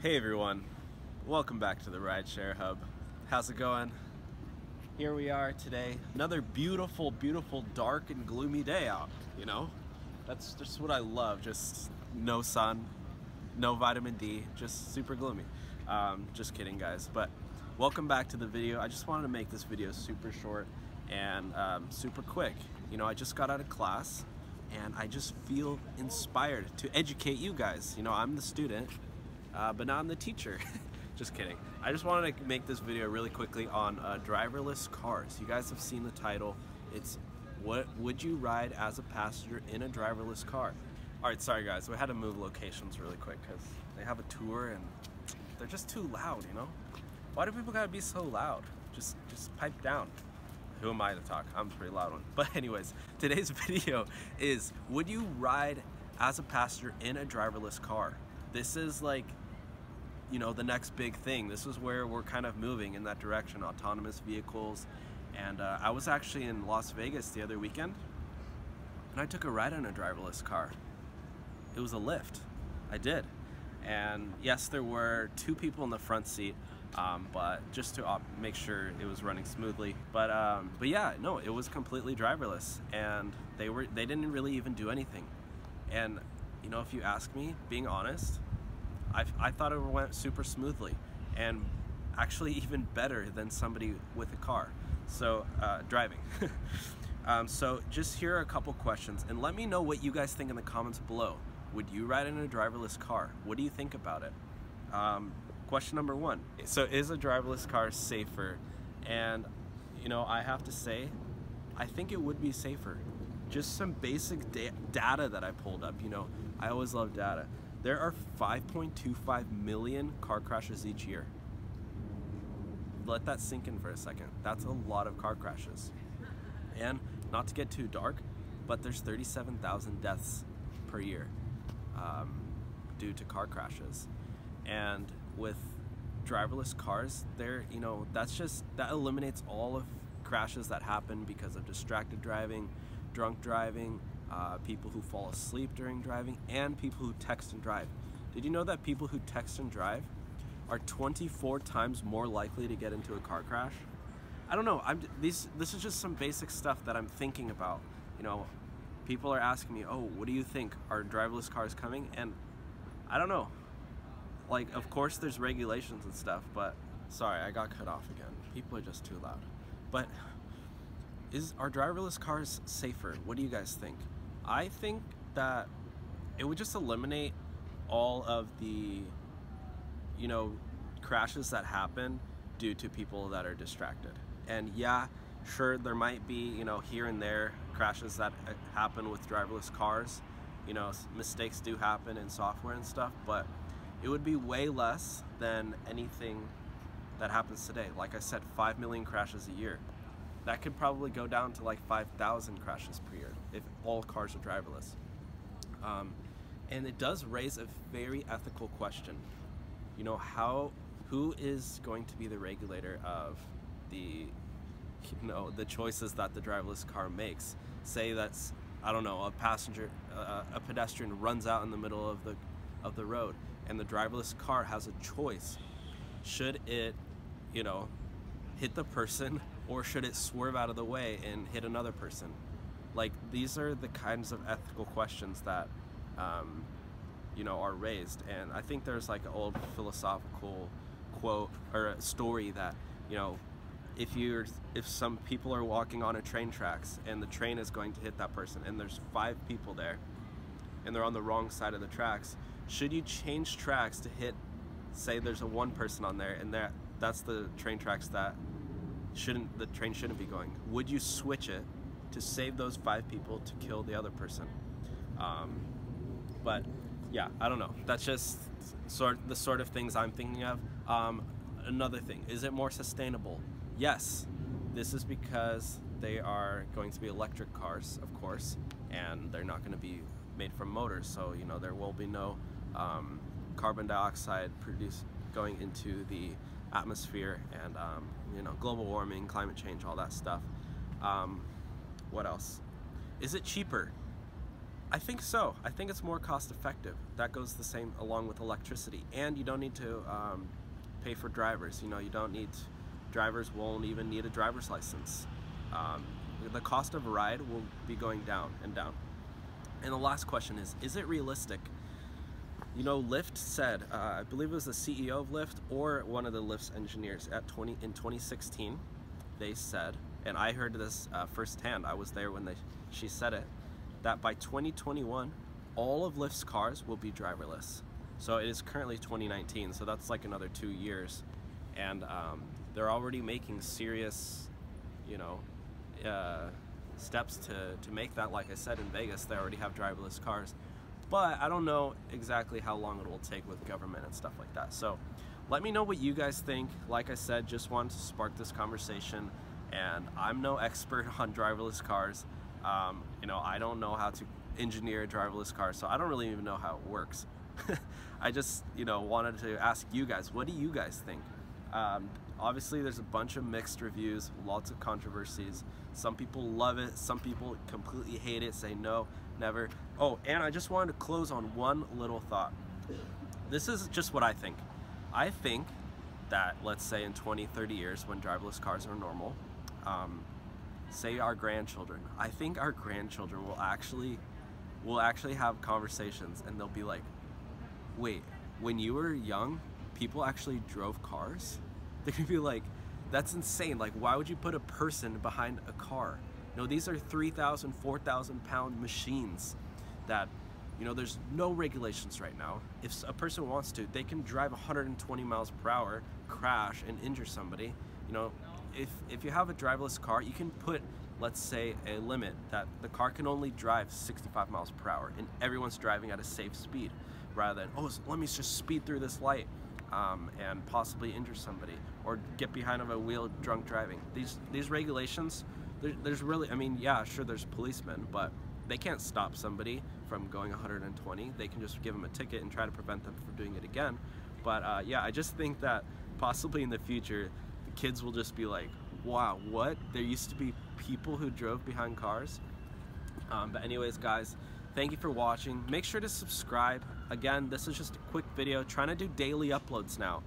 Hey everyone, welcome back to the Rideshare Hub. How's it going? Here we are today, another beautiful, beautiful dark and gloomy day out, you know? That's just what I love, just no sun, no vitamin D, just super gloomy. Just kidding guys, but welcome back to the video. I just wanted to make this video super short and super quick. You know, I just got out of class and I just feel inspired to educate you guys. You know, I'm the student. But now I'm the teacher. Just kidding. I just wanted to make this video really quickly on driverless cars. You guys have seen the title. It's what would you ride as a passenger in a driverless car? Alright, sorry guys, so we had to move locations really quick because they have a tour and they're just too loud, you know? Why do people gotta be so loud? Just pipe down. Who am I to talk? I'm a pretty loud one. But anyways, today's video is would you ride as a passenger in a driverless car? This is like, you know, the next big thing. This is where we're kind of moving in that direction, autonomous vehicles. And I was actually in Las Vegas the other weekend and I took a ride in a driverless car. It was a Lyft, I did. And yes, there were two people in the front seat, but just to make sure it was running smoothly. But yeah, no, it was completely driverless and they didn't really even do anything. And you know, if you ask me, being honest, I thought it went super smoothly and actually even better than somebody with a car. So, driving. So just here are a couple questions and let me know what you guys think in the comments below. Would you ride in a driverless car? What do you think about it? Question number one. So is a driverless car safer? And, you know, I have to say, I think it would be safer. Just some basic data that I pulled up, you know, I always love data. There are 5.25 million car crashes each year. Let that sink in for a second. That's a lot of car crashes. And not to get too dark, but there's 37,000 deaths per year due to car crashes. And with driverless cars, there, you know, that's just, that eliminates all of crashes that happen because of distracted driving, drunk driving, people who fall asleep during driving, and people who text and drive. Did you know that people who text and drive are 24 times more likely to get into a car crash? I don't know, this is just some basic stuff that I'm thinking about. You know, people are asking me, oh, what do you think, are driverless cars coming? And I don't know, like of course there's regulations and stuff, but sorry, I got cut off again. People are just too loud. But are driverless cars safer? What do you guys think? I think that it would just eliminate all of the, you know, crashes that happen due to people that are distracted. And yeah, sure, there might be, you know, here and there crashes that happen with driverless cars. You know, mistakes do happen in software and stuff, but it would be way less than anything that happens today. Like I said, 5 million crashes a year. That could probably go down to like 5,000 crashes per year if all cars are driverless. And it does raise a very ethical question. You know, who is going to be the regulator of the, you know, the choices that the driverless car makes? Say that's, I don't know, a pedestrian runs out in the middle of the road and the driverless car has a choice. Should it, you know, hit the person, or should it swerve out of the way and hit another person? Like, these are the kinds of ethical questions that, you know, are raised. And I think there's like an old philosophical quote or a story that, you know, if some people are walking on a train tracks and the train is going to hit that person and there's 5 people there and they're on the wrong side of the tracks, should you change tracks to hit, say there's a 1 person on there and that's the train tracks that the train shouldn't be going? Would you switch it to save those 5 people to kill the other person? But yeah, I don't know. That's just the sort of things I'm thinking of. Another thing, is it more sustainable? Yes, this is because they are going to be electric cars, of course, and they're not going to be made from motors, so you know there will be no carbon dioxide produced going into the atmosphere and you know, global warming, climate change, all that stuff. What else? Is it cheaper? I think so. I think it's more cost effective. That goes the same along with electricity, and you don't need to pay for drivers. You know, you don't need, drivers won't even need a driver's license. The cost of a ride will be going down and down. And the last question is it realistic? You know, Lyft said, I believe it was the CEO of Lyft or one of the Lyft's engineers in 2016, they said, and I heard this firsthand, I was there when she said it, that by 2021, all of Lyft's cars will be driverless. So it is currently 2019, so that's like another 2 years. And they're already making serious, you know, steps to make that. Like I said, in Vegas, they already have driverless cars. But I don't know exactly how long it will take with government and stuff like that. So let me know what you guys think. Like I said, just wanted to spark this conversation. And I'm no expert on driverless cars. You know, I don't know how to engineer a driverless car, so I don't really even know how it works. I just, you know, wanted to ask you guys, what do you guys think? Obviously there's a bunch of mixed reviews, lots of controversies. Some people love it, some people completely hate it, say no, never. Oh, and I just wanted to close on one little thought. This is just what I think. I think that, let's say in 20-30 years when driverless cars are normal, say our grandchildren, I think our grandchildren will actually have conversations and they'll be like, wait, when you were young, people actually drove cars? They're gonna be like, that's insane. Like, why would you put a person behind a car? No, these are 3,000, 4,000 pound machines that, you know, there's no regulations right now. If a person wants to, they can drive 120 miles per hour, crash and injure somebody. You know, if you have a driverless car, you can put, let's say, a limit that the car can only drive 65 miles per hour and everyone's driving at a safe speed, rather than, oh, so let me just speed through this light and possibly injure somebody or get behind of a wheel drunk driving. These regulations, there's really, I mean, yeah, sure, there's policemen, but they can't stop somebody from going 120. They can just give them a ticket and try to prevent them from doing it again. But yeah, I just think that possibly in the future, the kids will just be like, wow, what? There used to be people who drove behind cars. But anyways, guys, thank you for watching. Make sure to subscribe. Again, this is just a quick video, trying to do daily uploads now,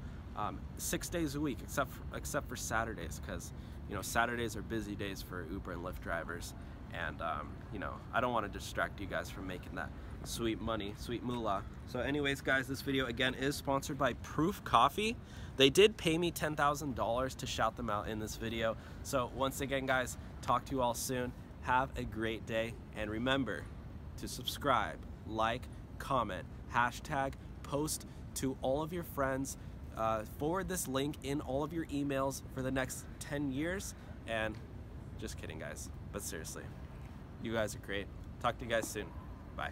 6 days a week, except for Saturdays, because, you know, Saturdays are busy days for Uber and Lyft drivers. And you know, I don't want to distract you guys from making that sweet money, sweet moolah. So anyways, guys, this video again is sponsored by Proof Coffee. They did pay me $10,000 to shout them out in this video. So once again, guys, talk to you all soon. Have a great day, and remember to subscribe, like, comment, hashtag, post to all of your friends, forward this link in all of your emails for the next 10 years, and just kidding, guys, but seriously, you guys are great. Talk to you guys soon. Bye.